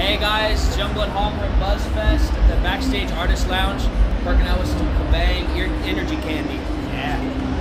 Hey guys, Youngblood Hawke from BuzzFest at the Backstage Artist Lounge, working out with some Kabang Energy Candy. Yeah.